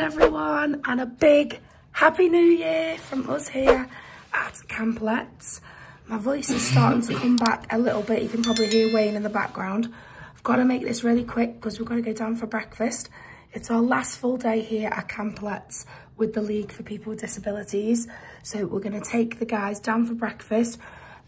everyone, and a big Happy New Year from us here at Camp Letts. My voice is starting to come back a little bit. You can probably hear Wayne in the background. I've got to make this really quick because we've got to go down for breakfast. It's our last full day here at Camp Letts with the League for People with Disabilities. So we're going to take the guys down for breakfast.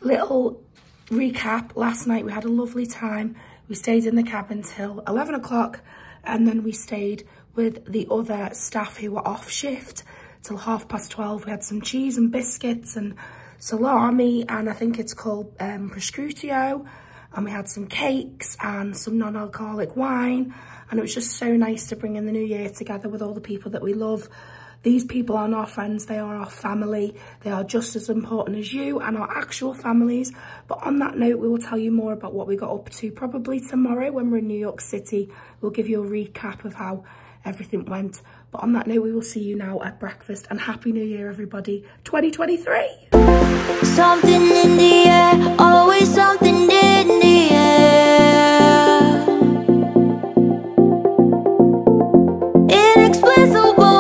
Little recap, last night we had a lovely time. We stayed in the cabin till 11 o'clock and then we stayed with the other staff who were off shift till 12:30. We had some cheese and biscuits and salami, and I think it's called prosciutto, and we had some cakes and some non-alcoholic wine, and it was just so nice to bring in the new year together with all the people that we love. These people aren't our friends, they are our family. They are just as important as you and our actual families. But on that note, we will tell you more about what we got up to probably tomorrow when we're in New York City. We'll give you a recap of how everything went. But on that note, we will see you now at breakfast, and Happy New Year, everybody, 2023. Something in the air, always something in the air. Inexplicable.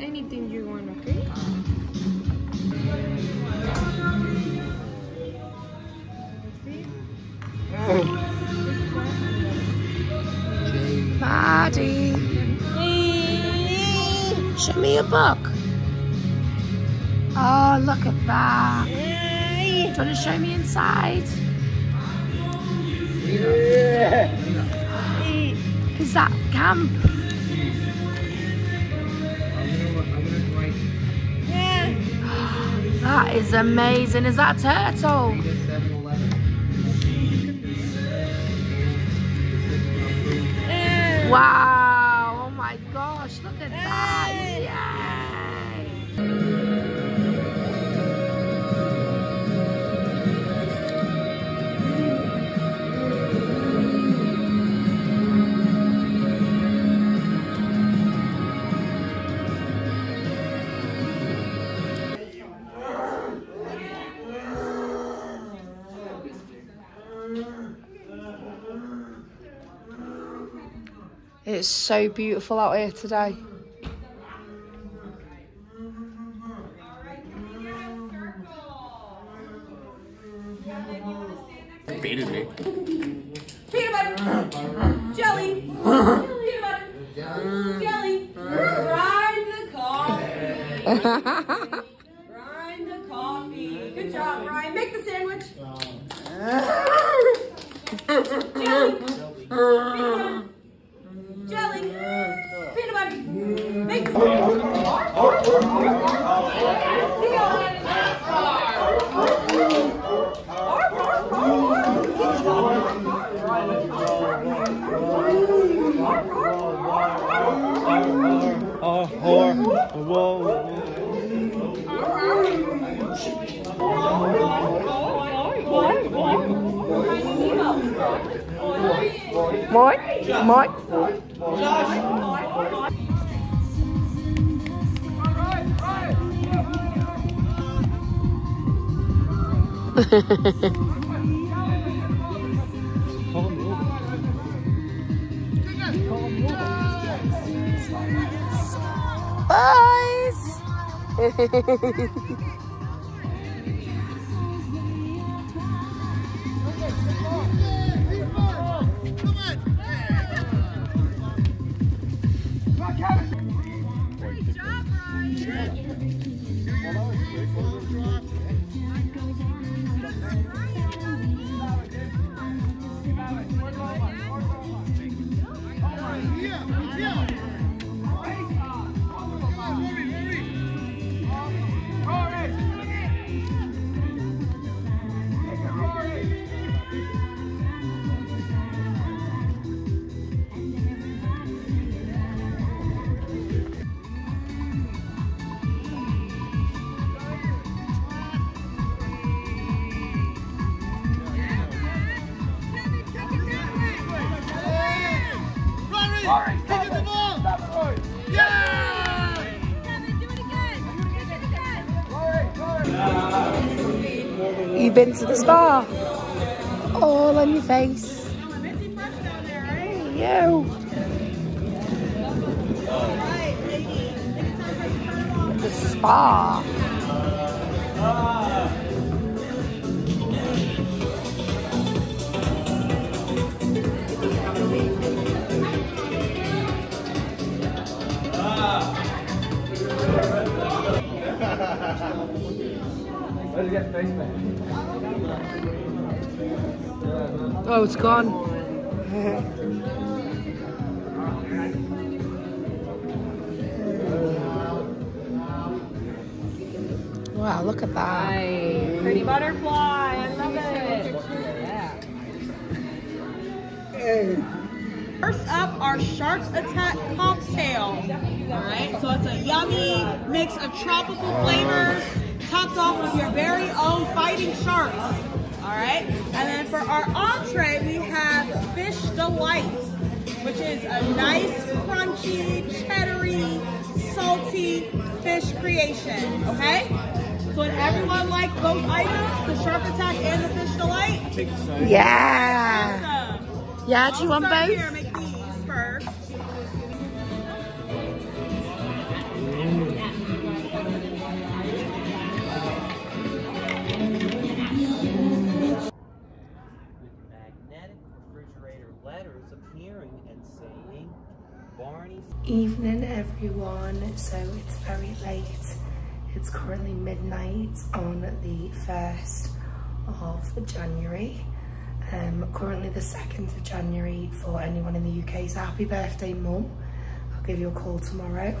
Anything you want, okay? Buddy, show me a book. Oh, look at that. Do you want to show me inside? Is that camp? That is amazing. Is that a turtle? Wow. Oh my gosh. Look at that. It's so beautiful out here today. Peanut butter, jelly, peanut butter, jelly. Grind the coffee. Grind the coffee. Good job, Ryan. Make the sandwich. Jelly. Jelly, peanut butter, make it. More. Josh. Boys. Yeah! Kevin, do it again. You've been to the spa. All on your face. Yo. The spa. Oh, it's gone. Wow, look at that. Nice. Pretty butterfly. I love it. Yeah. First up, our Sharks Attack cocktail. All right, so it's a yummy mix of tropical flavors, topped off with your very own fighting sharks. All right, and then for our entree, we have Fish Delight, which is a nice, crunchy, cheddary, salty fish creation. Okay, so would everyone like both items, the Shark Attack and the Fish Delight? I think so. Yeah. Awesome. Yeah, do you want both? Here, make these first. Evening everyone, so it's very late. It's currently midnight on the 1st of January. Currently the 2nd of January for anyone in the UK, so happy birthday mum. I'll give you a call tomorrow.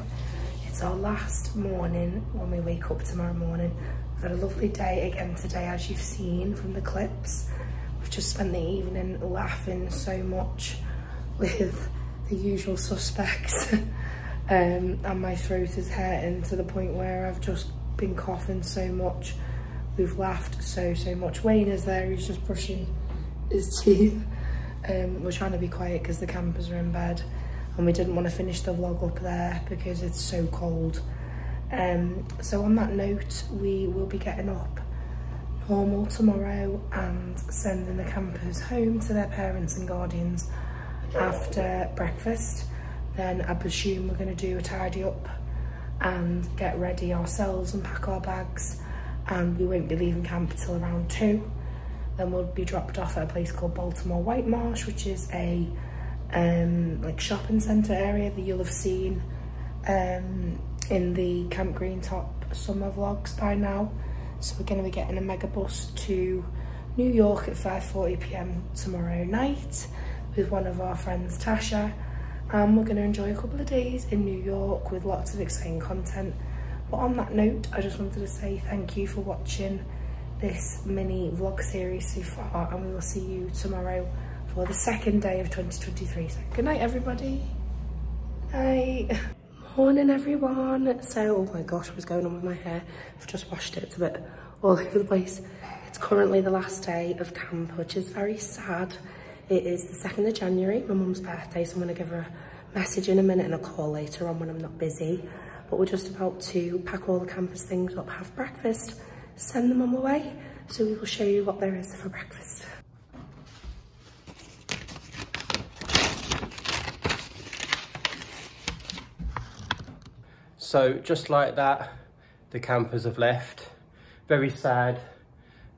It's our last morning when we wake up tomorrow morning. We've had a lovely day again today, as you've seen from the clips. We've just spent the evening laughing so much with the usual suspects, and my throat is hurting to the point where I've just been coughing so much. We've laughed so much. Wayne is there, he's just brushing his teeth. We're trying to be quiet because the campers are in bed and we didn't want to finish the vlog up there because it's so cold. So on that note, we will be getting up normal tomorrow and sending the campers home to their parents and guardians after breakfast. Then I presume we're going to do a tidy up and get ready ourselves and pack our bags, and we won't be leaving camp till around 2. Then we'll be dropped off at a place called Baltimore White Marsh, which is a like shopping centre area that you'll have seen in the Camp Greentop summer vlogs by now. So we're going to be getting a mega bus to New York at 5:40pm tomorrow night with one of our friends, Tasha, and we're going to enjoy a couple of days in New York with lots of exciting content. But on that note, I just wanted to say thank you for watching this mini vlog series so far, and we will see you tomorrow for the second day of 2023. So good night everybody. Bye. Morning everyone. So, oh my gosh, what's going on with my hair? I've just washed it, it's a bit all over the place. It's currently the last day of camp, which is very sad. It is the 2nd of January, my mum's birthday, so I'm going to give her a message in a minute and a call later on when I'm not busy. But we're just about to pack all the campers' things up, have breakfast, send them on the way. So we will show you what there is for breakfast. So just like that, the campers have left. Very sad,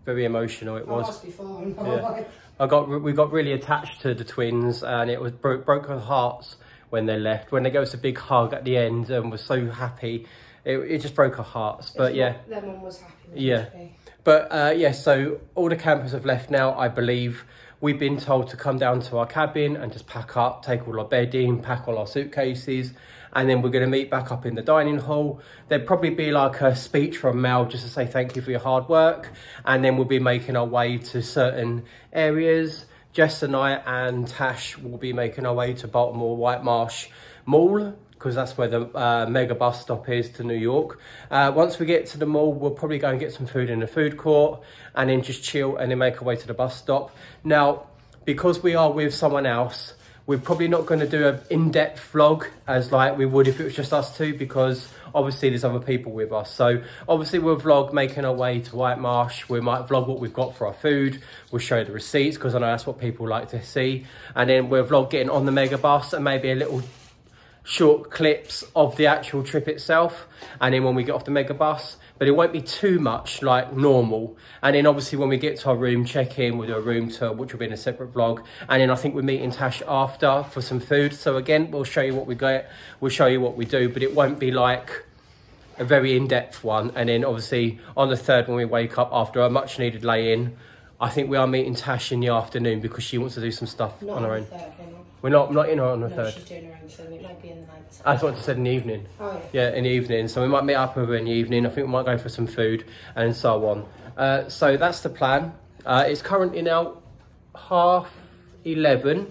very emotional it was. I lost before, yeah. We got really attached to the twins, and it was broke our hearts when they left. When they gave us a big hug at the end and were so happy, it just broke our hearts. But yeah, their mum was happy. Yeah, but yeah. So all the campers have left now, I believe. We've been told to come down to our cabin and just pack up, take all our bedding, pack all our suitcases, and then we're going to meet back up in the dining hall. There'll probably be like a speech from Mel just to say thank you for your hard work, and then we'll be making our way to certain areas. Jess and I and Tash will be making our way to Baltimore White Marsh Mall, because that's where the mega bus stop is to New York. Once we get to the mall, we'll probably go and get some food in the food court and then just chill and then make our way to the bus stop. Now, because we are with someone else, We're probably not going to do an in-depth vlog as like we would if it was just us two, because obviously there's other people with us. So obviously we'll vlog making our way to White Marsh. We might vlog what we've got for our food. We'll show the receipts because I know that's what people like to see. And then we'll vlog getting on the mega bus and maybe a little short clips of the actual trip itself. And then when we get off the mega bus, but it won't be too much like normal. And then obviously when we get to our room, check in, we'll do a room tour, which will be in a separate vlog. And then I think we're meeting Tash after for some food. So again, we'll show you what we get, we'll show you what we do, but it won't be like a very in-depth one. And then obviously on the third, when we wake up after a much needed lay in, I think we are meeting Tash in the afternoon because she wants to do some stuff on her own. We're not in on the third. She's doing her own, so it might be in the night. I thought you said in the evening. Oh, yeah. Yeah, in the evening. So we might meet up over in the evening. I think we might go for some food and so on. So that's the plan. It's currently now 11:30.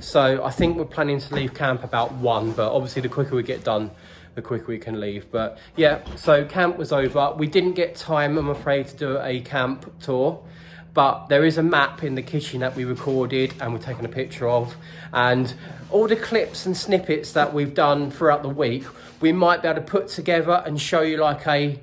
So I think we're planning to leave camp about 1, but obviously the quicker we get done, the quicker we can leave. But yeah, so camp was over. We didn't get time, I'm afraid, to do a camp tour. But there is a map in the kitchen that we recorded and we're taking a picture of, and all the clips and snippets that we've done throughout the week, we might be able to put together and show you like a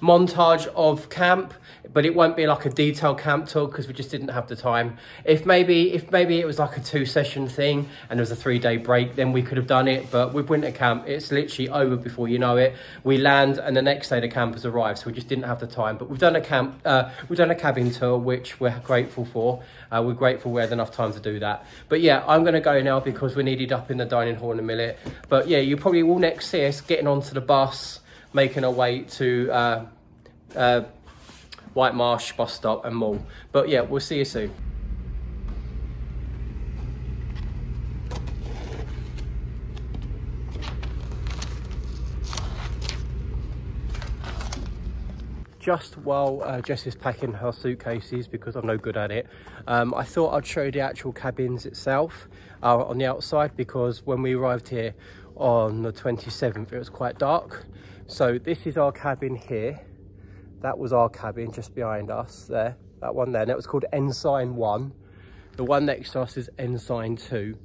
montage of camp, but it won't be like a detailed camp tour because we just didn't have the time. If maybe it was like a 2-session thing and there was a 3-day break, then we could have done it. But with winter camp, it's literally over before you know it. We land and the next day the campers arrive, so we just didn't have the time. But we've done a cabin tour, which we're grateful for. We're grateful we had enough time to do that. But yeah, I'm going to go now because we're needed up in the dining hall in a minute. But yeah, you probably will next see us getting onto the bus, making our way to White Marsh bus stop and mall. But yeah, we'll see you soon. Just while Jess is packing her suitcases, because I'm no good at it, I thought I'd show you the actual cabins itself on the outside, because when we arrived here on the 27th, it was quite dark. So this is our cabin here. That was our cabin just behind us there. That one there, and that was called Ensign 1. The one next to us is Ensign 2.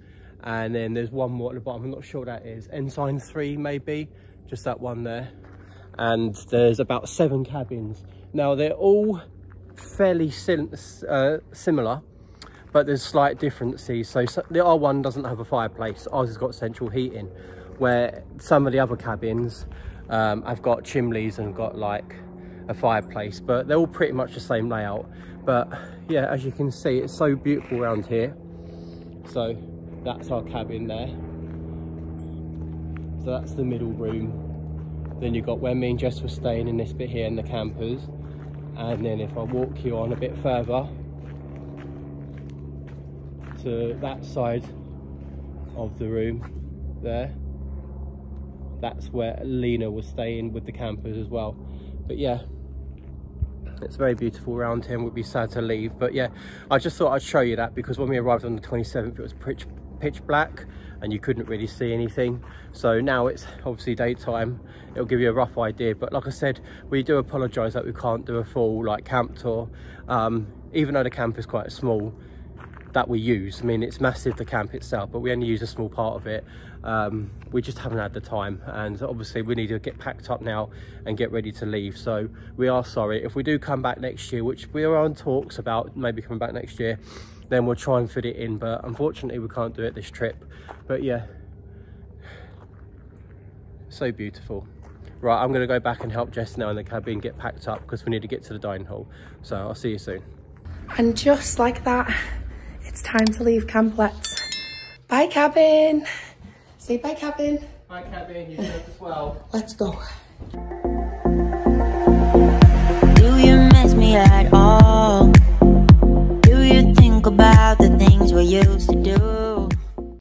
And then there's one more at the bottom. I'm not sure that is. Ensign 3 maybe, just that one there. And there's about 7 cabins. Now they're all fairly similar, but there's slight differences. So the R1 doesn't have a fireplace. Ours has got central heating, where some of the other cabins I've got chimneys and got like a fireplace, but they're all pretty much the same layout. But yeah, as you can see, it's so beautiful around here. So that's our cabin there. So that's the middle room. Then you've got where me and Jess were staying in this bit here, and the campers. And then if I walk you on a bit further to that side of the room there, that's where Lena was staying with the campers as well. But yeah, it's very beautiful around here and we'd be sad to leave. But yeah, I just thought I'd show you that, because when we arrived on the 27th, it was pitch black and you couldn't really see anything. So now it's obviously daytime, it'll give you a rough idea. But like I said, we do apologize that we can't do a full like camp tour, even though the camp is quite small that we use. I mean, it's massive, the camp itself, but we only use a small part of it. We just haven't had the time, and obviously we need to get packed up now and get ready to leave. So we are sorry. If we do come back next year, which we are on talks about maybe coming back next year, then we'll try and fit it in, but unfortunately we can't do it this trip. But yeah, so beautiful. Right, I'm going to go back and help Jess now in the cabin get packed up, because we need to get to the dining hall. So I'll see you soon. And just like that, it's time to leave Camp Letts. Bye, cabin. Say bye, cabin. Bye, cabin. You said as well. Let's go. Do you miss me at all?